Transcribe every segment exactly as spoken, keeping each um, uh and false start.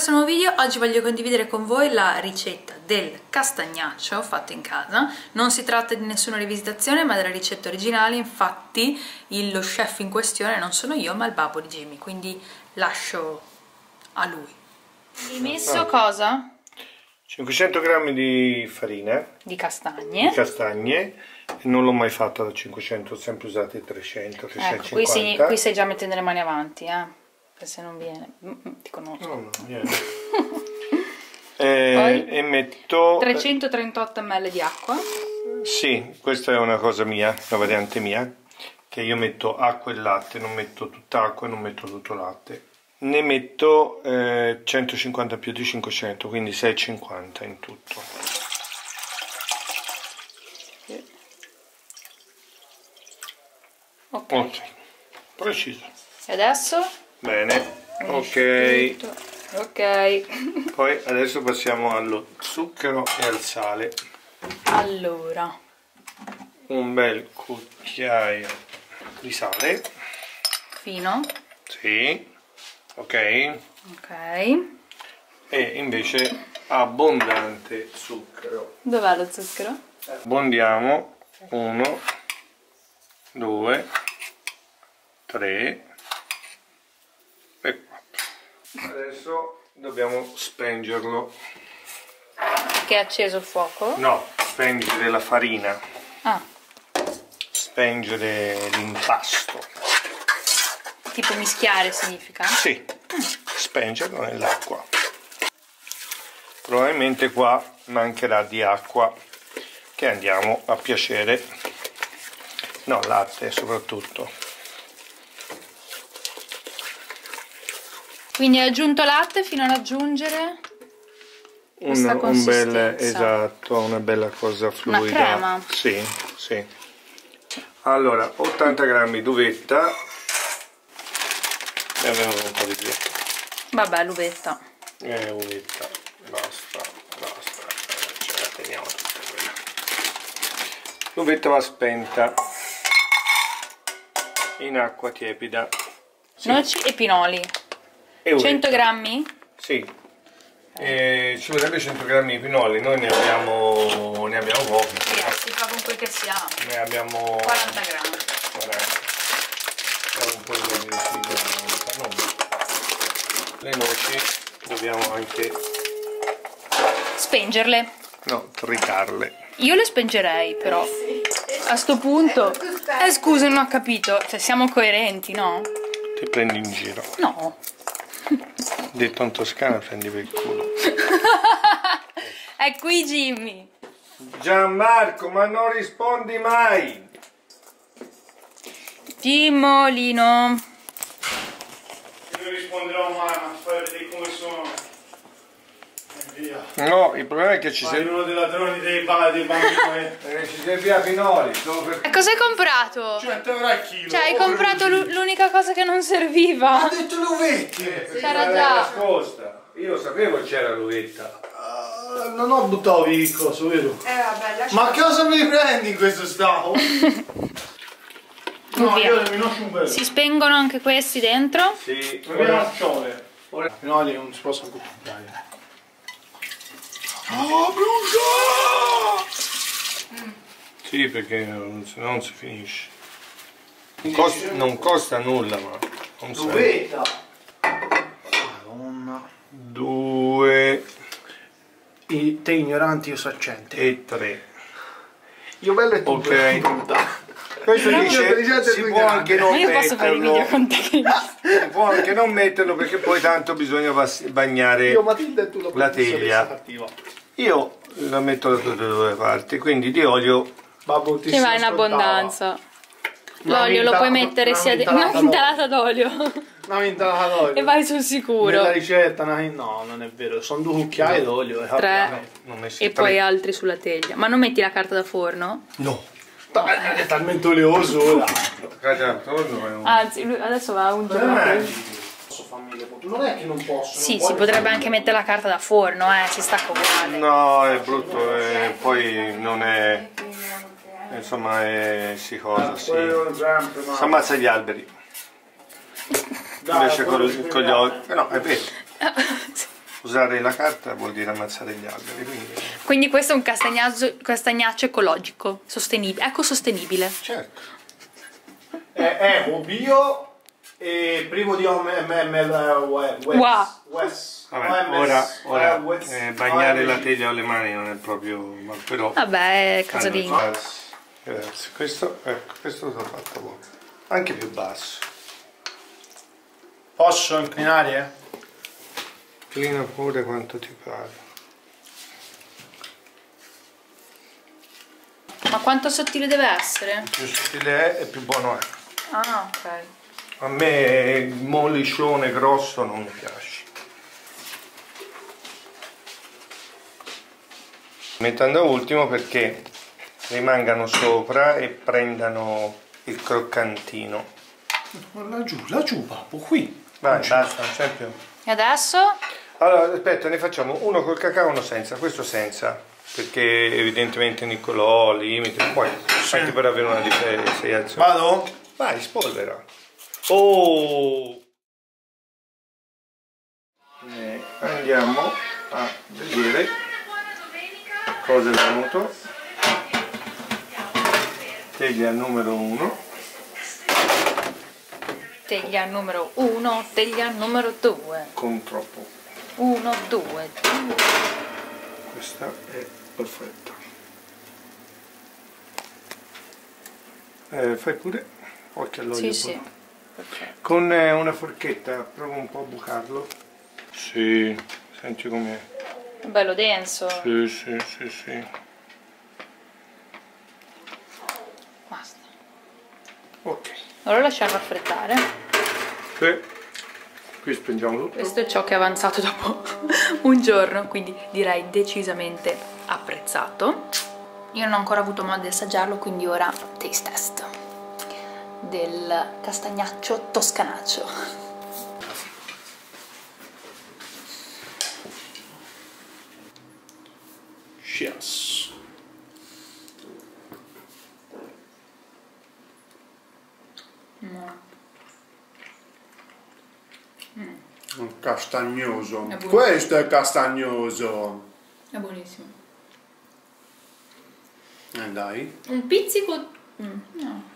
questo nuovo video. Oggi voglio condividere con voi la ricetta del castagnaccio fatto in casa. Non si tratta di nessuna rivisitazione ma della ricetta originale, infatti il, lo chef in questione non sono io ma il babbo di Jimmy, quindi lascio a lui. Hai messo cosa? cinquecento grammi di farina di castagne, di castagne. Non l'ho mai fatta da cinquecento, ho sempre usato i trecento trecentocinquanta. Ecco, qui, si, qui stai già mettendo le mani avanti, eh? Se non viene, ti conosco. No, no, viene. eh, e metto trecentotrentotto millilitri di acqua. Sì, questa è una cosa mia, una variante mia, che io metto acqua e latte, non metto tutta acqua e non metto tutto latte. Ne metto eh, centocinquanta più di cinquecento, quindi seicentocinquanta in tutto. Ok, okay. Preciso. E adesso? Bene, ok, ok. Poi adesso passiamo allo zucchero e al sale. Allora, un bel cucchiaio di sale fino? Sì, ok, ok. E invece abbondante zucchero. Dov'è lo zucchero? Abbondiamo uno, due, tre. Adesso dobbiamo spengerlo. Che è acceso il fuoco? No, spengere la farina. Ah. Spengere l'impasto. Tipo mischiare significa? Sì, mm. Spengerlo nell'acqua. Probabilmente qua mancherà di acqua che andiamo a piacere. No, latte soprattutto. Quindi hai aggiunto latte fino ad aggiungere questa un, un bel, esatto, una bella cosa fluida. Una crema. Sì, sì. Allora, ottanta grammi d'uvetta. E abbiamo un po' di più. Vabbè, l'uvetta. Eh, uvetta. Basta, basta. Ce la teniamo tutta quella. L'uvetta va spenta in acqua tiepida. Sì. Noci e pinoli. cento grammi? Sì, eh, ci vorrebbe cento grammi di pinoli, noi ne abbiamo, ne abbiamo pochi. Sì, si fa con quel che si ha. Ne abbiamo quaranta grammi. Le noci dobbiamo anche spengerle. No, tritarle. Io le spengerei però. A sto punto. Eh scusa, non ho capito. Cioè siamo coerenti, no? Ti prendi in giro. No. Detto in toscana prendi per il culo. È qui Jimmy. Gianmarco, ma non rispondi mai. Timolino. Io risponderò mai, ma fai vedere come sono. E via. No, il problema è che ci sei uno dei ladroni dei bambini. Perché ci sei via Pinoli. Per... E cosa hai comprato? cento euro al chilo. Cioè hai comprato l'unica cosa che non serviva. Ha detto l'uvetta. C'era già nascosta. Io sapevo c'era l'uvetta. Uh, non ho buttato via il coso, vero? Eh vabbè, lascia. Ma cosa mi prendi in questo stato? No, via. Io le minaccio un bello. Si spengono anche questi dentro? Sì, le minacciole. Ora Pinoli non si possono comprare. Oh, brucia! Mm. Sì, perché non, se non si finisce. Costa, non costa nulla, ma non dov'era? Madonna. Due. I, te ignoranti, io so cento. E tre. Io bello e tu. Ok. Questo non dice che si può anche non io metterlo. Posso fare il video con te. Si può anche non metterlo perché poi tanto bisogna bagnare io, Matilda, e tu la, la teglia. Io la metto da tutte e due le parti, quindi di olio ci va in abbondanza. L'olio lo puoi mettere sia una vintalata d'olio. Una vintalata d'olio. E vai sul sicuro. Nella ricetta no, non è vero, sono due cucchiai d'olio. Tre. E poi altri sulla teglia. Ma non metti la carta da forno? No. È talmente oleoso ora. Anzi, adesso va a ungere. Non è che non posso. Sì, non si potrebbe anche mettere la carta da forno, eh, si stacca uguale. No, è brutto, eh, poi non è. Insomma, è. Si cosa, si. Si ammazza gli alberi. Invece con, con gli occhi. No, è vero. usare la carta vuol dire ammazzare gli alberi, quindi... Quindi questo è un castagnaccio, castagnaccio ecologico, sostenibile, ecosostenibile. Certo. È eco, bio e privo di O M S. Ora, ora eh, bagnare la teglia o le mani non è proprio... Ma però... Vabbè, casalino. Ah, grazie, questo, ecco, questo lo sono fatto poco. Anche più basso. Posso inclinare? Inclina pure quanto ti pare. Ma quanto sottile deve essere? Più sottile è e più buono è. Ah, ok. A me il molliccione grosso non mi piace. Mettendo ultimo perché rimangano sopra e prendano il croccantino. Laggiù, laggiù, papo, qui. Vai, basta, non c'è più. E adesso? Allora, aspetta, ne facciamo uno col cacao e uno senza, questo senza. Perché evidentemente Niccolò, limite, poi anche per avere una differenza. Vado? Vai, spolvera. Oh! E andiamo a vedere cosa è venuto. Teglia numero uno. Teglia numero uno, teglia numero due. Con troppo. uno, due, due. Questa è perfetta. Eh, fai pure occhio all'olio. Sì, sì. Con una forchetta provo un po' a bucarlo. Sì, senti com'è. Bello denso. Sì, sì, sì, sì. Basta. Ok. Allora lasciamo raffreddare. Sì. Qui spengiamo tutto. Questo è ciò che è avanzato dopo un giorno, quindi direi decisamente apprezzato. Io non ho ancora avuto modo di assaggiarlo, quindi ora taste test del castagnaccio toscanaccio. Cheers. Mm. Mm. Castagnoso. È questo è castagnoso. È buonissimo. E eh dai. Un pizzico. Mm. No.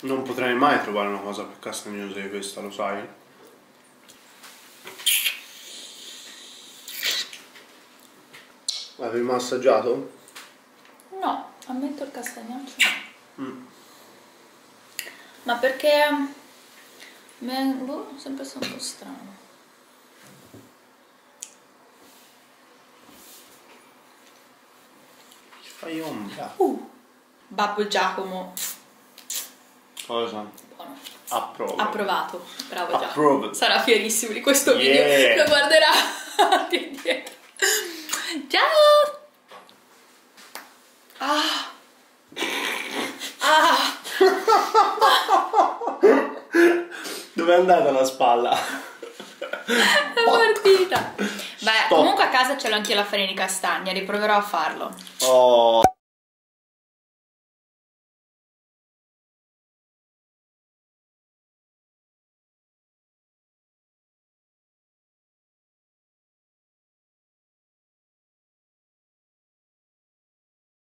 Non potrei mai trovare una cosa più castagnosa di questa, lo sai? L'avevi mai assaggiato? No, ammetto il castagnaccio. Mm. Ma perché... Boh, sempre sono un po' strano. Ci fai ombra. Uh, Babbo Giacomo. Cosa? Buono. Approvato. Approvato. Bravo Giacomo. Approvato. Sarà fierissimo di questo yeah. video. Lo guarderà di dietro. Ciao! Ah! Ah! Dove è andata la spalla? È partita. Beh, stop. Comunque a casa ce l'ho anche la farina di castagna, riproverò a farlo. Oh!